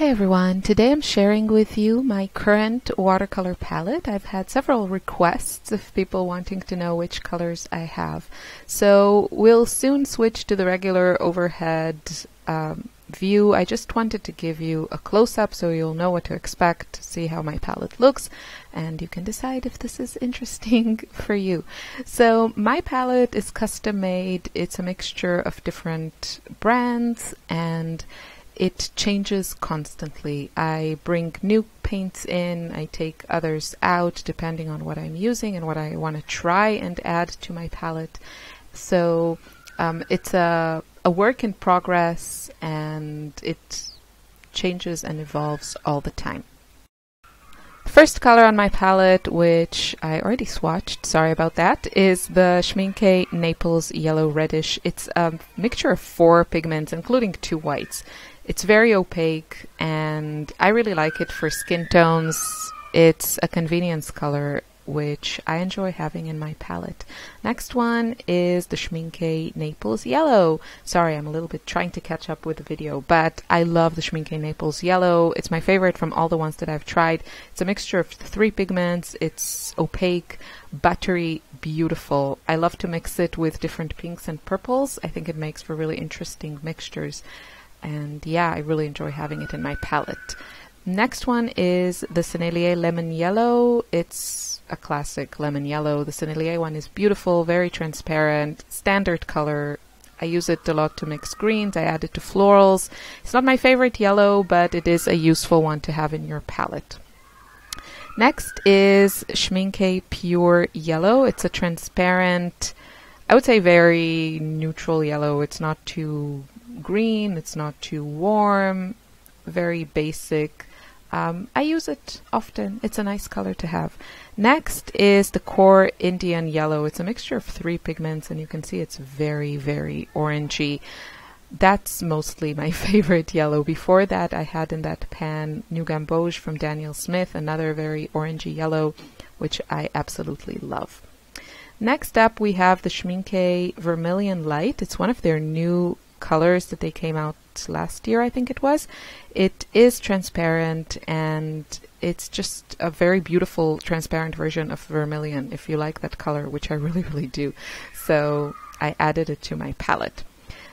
Hey everyone, today I'm sharing with you my current watercolor palette. I've had several requests of people wanting to know which colors I have. So we'll soon switch to the regular overhead view. I just wanted to give you a close-up so you'll know what to expect, see how my palette looks, and you can decide if this is interesting for you. So my palette is custom made. It's a mixture of different brands and it changes constantly. I bring new paints in, I take others out depending on what I'm using and what I want to try and add to my palette. So it's a work in progress and it changes and evolves all the time. The first color on my palette, which I already swatched, sorry about that, is the Schmincke Naples Yellow Reddish. It's a mixture of 4 pigments, including 2 whites. It's very opaque and I really like it for skin tones. It's a convenience color which I enjoy having in my palette. Next one is the Schmincke Naples Yellow. Sorry, I'm a little bit trying to catch up with the video, but I love the Schmincke Naples Yellow. It's my favorite from all the ones that I've tried. It's a mixture of 3 pigments. It's opaque, buttery, beautiful. I love to mix it with different pinks and purples. I think it makes for really interesting mixtures. And yeah, I really enjoy having it in my palette. Next one is the Sennelier Lemon Yellow. It's a classic lemon yellow. The Sennelier one is beautiful, very transparent, standard color. I use it a lot to mix greens. I add it to florals. It's not my favorite yellow, but it is a useful one to have in your palette. Next is Schmincke Pure Yellow. It's a transparent, I would say very neutral yellow. It's not too green, it's not too warm, very basic. I use it often. It's a nice color to have. Next is the Core Indian Yellow. It's a mixture of 3 pigments and you can see it's very, very orangey. That's mostly my favorite yellow. Before that I had in that pan New Gamboge from Daniel Smith, another very orangey yellow, which I absolutely love. Next up we have the Schmincke Vermilion Light. It's one of their new colors that they came out last year, I think it was. It is transparent and it's just a very beautiful transparent version of vermilion, if you like that color, which I really, really do. So I added it to my palette.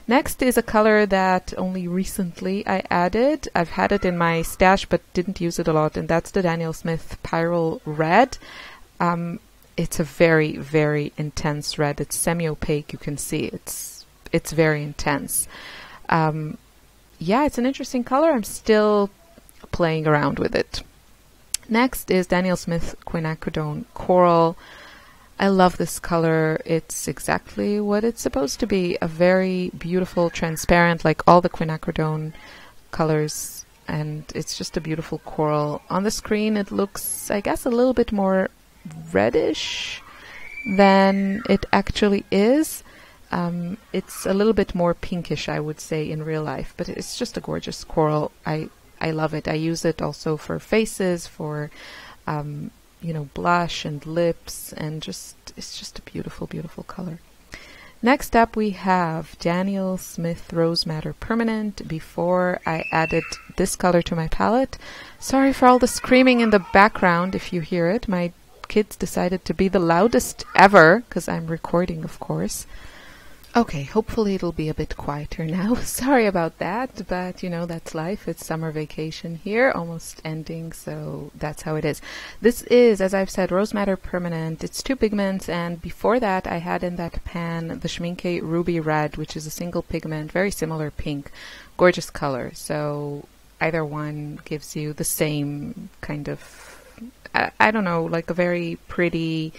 Next is a color that only recently I added. I've had it in my stash but didn't use it a lot, and that's the Daniel Smith Pyrrol Red. It's a very, very intense red. It's semi-opaque, you can see. It's very intense. Yeah, it's an interesting color. I'm still playing around with it. Next is Daniel Smith Quinacridone Coral. I love this color. It's exactly what it's supposed to be. A very beautiful, transparent, like all the quinacridone colors. And it's just a beautiful coral. On the screen, it looks, I guess, a little bit more reddish than it actually is. It's a little bit more pinkish, I would say, in real life, but it's just a gorgeous coral. I love it. I use it also for faces, for, you know, blush and lips, and just, it's just a beautiful, beautiful color. Next up we have Daniel Smith Rose Madder Permanent. Before I added this color to my palette, sorry for all the screaming in the background if you hear it. My kids decided to be the loudest ever, because I'm recording, of course. Okay, hopefully it'll be a bit quieter now. Sorry about that, but you know, that's life. It's summer vacation here, almost ending, so that's how it is. This is, as I've said, Rose Madder Permanent. It's 2 pigments, and before that I had in that pan the Schmincke Ruby Red, which is a single pigment, very similar pink. Gorgeous color, so either one gives you the same kind of, I don't know, like a very pretty,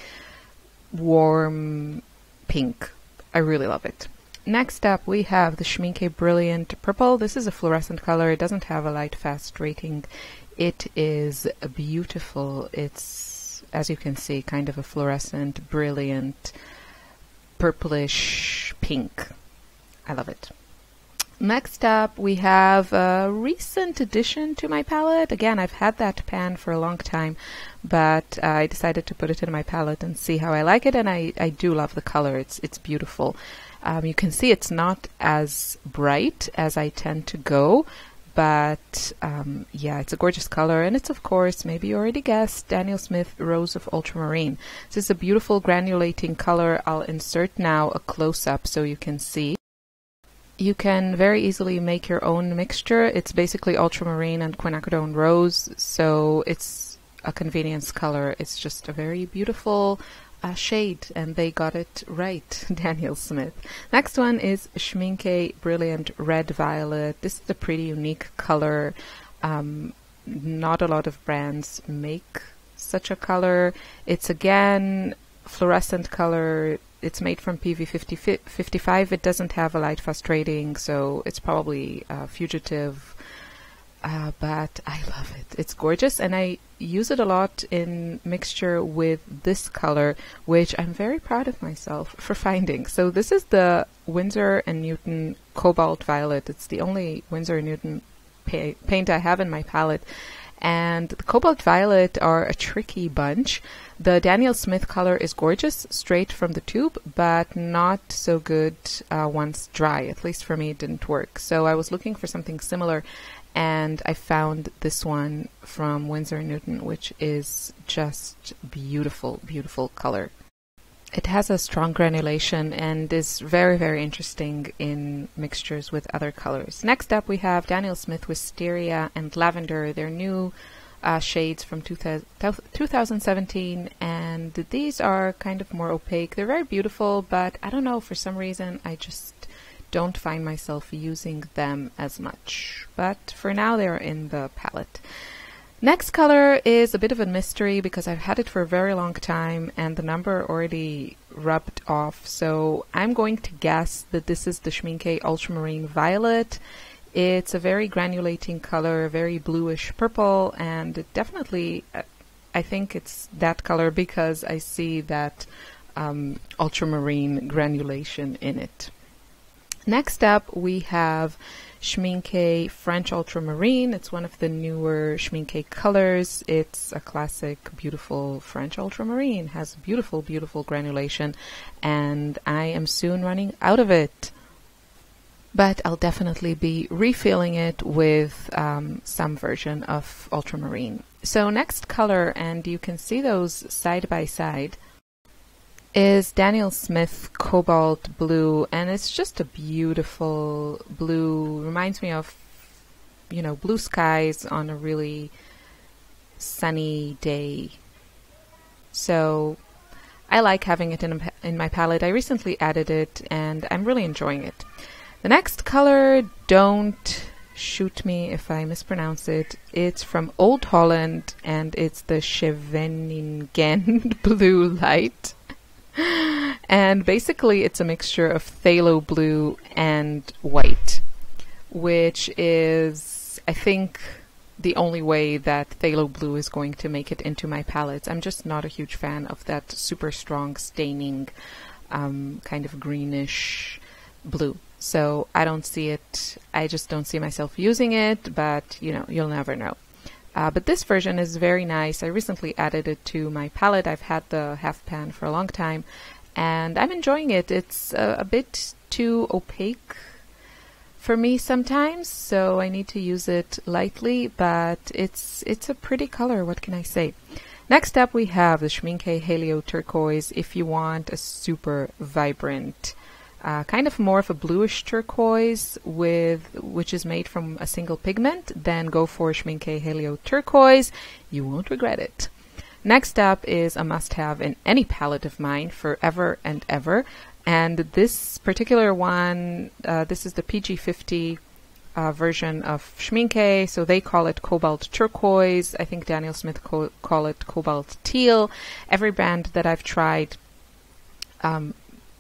warm pink. I really love it. Next up we have the Schmincke Brilliant Purple. This is a fluorescent color. It doesn't have a light fast rating. It is beautiful. It's, as you can see, kind of a fluorescent, brilliant, purplish pink. I love it. Next up we have a recent addition to my palette. Again, I've had that pan for a long time, but I decided to put it in my palette and see how I like it, and I do love the color. It's beautiful. You can see it's not as bright as I tend to go, But yeah, it's a gorgeous color, and it's, of course, maybe you already guessed, Daniel Smith Rose of Ultramarine. This is a beautiful granulating color. I'll insert now a close-up so you can see. You can very easily make your own mixture. It's basically ultramarine and quinacridone rose, so it's a convenience color. It's just a very beautiful shade, and they got it right, Daniel Smith. Next one is Schmincke Brilliant Red Violet. This is a pretty unique color. Not a lot of brands make such a color. It's again fluorescent color. It's made from PV55. It doesn't have a light fast rating, so it's probably fugitive. But I love it. It's gorgeous, and I use it a lot in mixture with this color, which I'm very proud of myself for finding. So this is the Winsor & Newton Cobalt Violet. It's the only Winsor & Newton paint I have in my palette. And the Cobalt Violet are a tricky bunch. The Daniel Smith color is gorgeous, straight from the tube, but not so good once dry. At least for me, it didn't work. So I was looking for something similar, and I found this one from Winsor & Newton, which is just beautiful, beautiful color. It has a strong granulation and is very, very interesting in mixtures with other colors. Next up, we have Daniel Smith Wisteria and Lavender. They're new shades from 2017, and these are kind of more opaque. They're very beautiful, but I don't know, for some reason, I just don't find myself using them as much. But for now, they're in the palette. Next color is a bit of a mystery because I've had it for a very long time and the number already rubbed off, so I'm going to guess that this is the Schmincke Ultramarine Violet. It's a very granulating color, very bluish purple, and definitely I think it's that color because I see that ultramarine granulation in it. Next up, we have Schmincke French Ultramarine. It's one of the newer Schmincke colors. It's a classic, beautiful French ultramarine. Has beautiful, beautiful granulation, and I am soon running out of it. But I'll definitely be refilling it with some version of ultramarine. So next color, and you can see those side by side, is Daniel Smith Cobalt Blue, and it's just a beautiful blue. Reminds me of, you know, blue skies on a really sunny day. So I like having it in my palette. I recently added it, and I'm really enjoying it. The next color, don't shoot me if I mispronounce it. It's from Old Holland, and it's the Scheveningen Blue Light. And basically it's a mixture of phthalo blue and white, which is, I think, the only way that phthalo blue is going to make it into my palettes. I'm just not a huge fan of that super strong staining kind of greenish blue. So I don't see it. I just don't see myself using it, but you know, you'll never know. But this version is very nice. I recently added it to my palette. I've had the half pan for a long time, and I'm enjoying it. It's a bit too opaque for me sometimes, so I need to use it lightly, but it's a pretty color, what can I say? Next up, we have the Schmincke Helio Turquoise. If you want a super vibrant, kind of more of a bluish turquoise which is made from a single pigment, then go for Schmincke Helio Turquoise. You won't regret it. Next up is a must-have in any palette of mine forever and ever, and this particular one, this is the PG50 version of Schmincke, so they call it Cobalt Turquoise. I think Daniel Smith call it Cobalt Teal. Every brand that I've tried,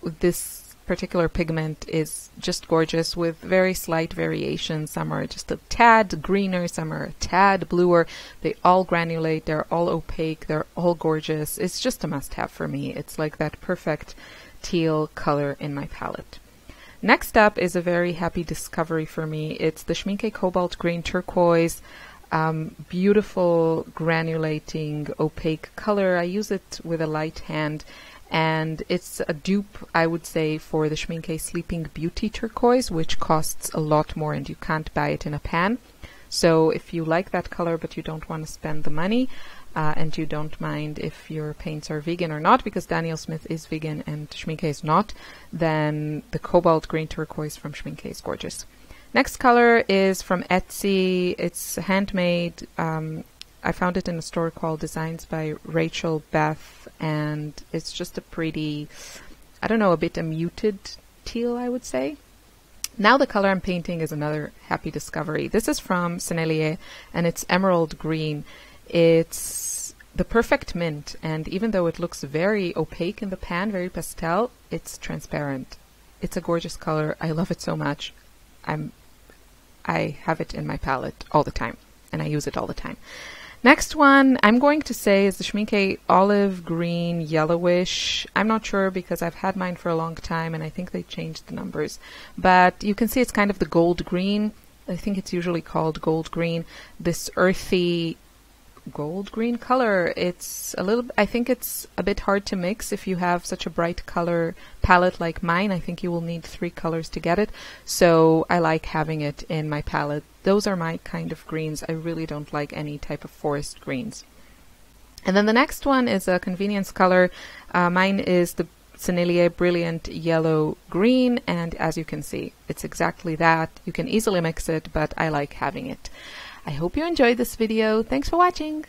this particular pigment is just gorgeous, with very slight variations. Some are just a tad greener, some are a tad bluer. They all granulate, they're all opaque, they're all gorgeous. It's just a must-have for me. It's like that perfect teal color in my palette. Next up is a very happy discovery for me. It's the Schmincke Cobalt Green Turquoise. Beautiful, granulating, opaque color. I use it with a light hand, and it's a dupe, I would say, for the Schmincke Sleeping Beauty Turquoise, which costs a lot more and you can't buy it in a pan. So if you like that color but you don't want to spend the money, and you don't mind if your paints are vegan or not, because Daniel Smith is vegan and Schmincke is not, then the Cobalt Green Turquoise from Schmincke is gorgeous. Next color is from Etsy. It's handmade. I found it in a store called Designs by Rachel Beth, and it's just a pretty, I don't know, a bit a muted teal, I would say. Now the color I'm painting is another happy discovery. This is from Sennelier, and it's Emerald Green. It's the perfect mint, and even though it looks very opaque in the pan, very pastel, it's transparent. It's a gorgeous color. I love it so much. I have it in my palette all the time, and I use it all the time. Next one I'm going to say is the Schmincke Olive Green Yellowish. I'm not sure because I've had mine for a long time and I think they changed the numbers. But you can see it's kind of the gold green. I think it's usually called gold green. This earthy gold green color. It's a little, I think it's a bit hard to mix if you have such a bright color palette like mine. I think you will need 3 colors to get it. So I like having it in my palette. Those are my kind of greens. I really don't like any type of forest greens. And then the next one is a convenience color. Mine is the Sennelier Brilliant Yellow Green, and as you can see, it's exactly that. You can easily mix it, but I like having it. I hope you enjoyed this video. Thanks for watching!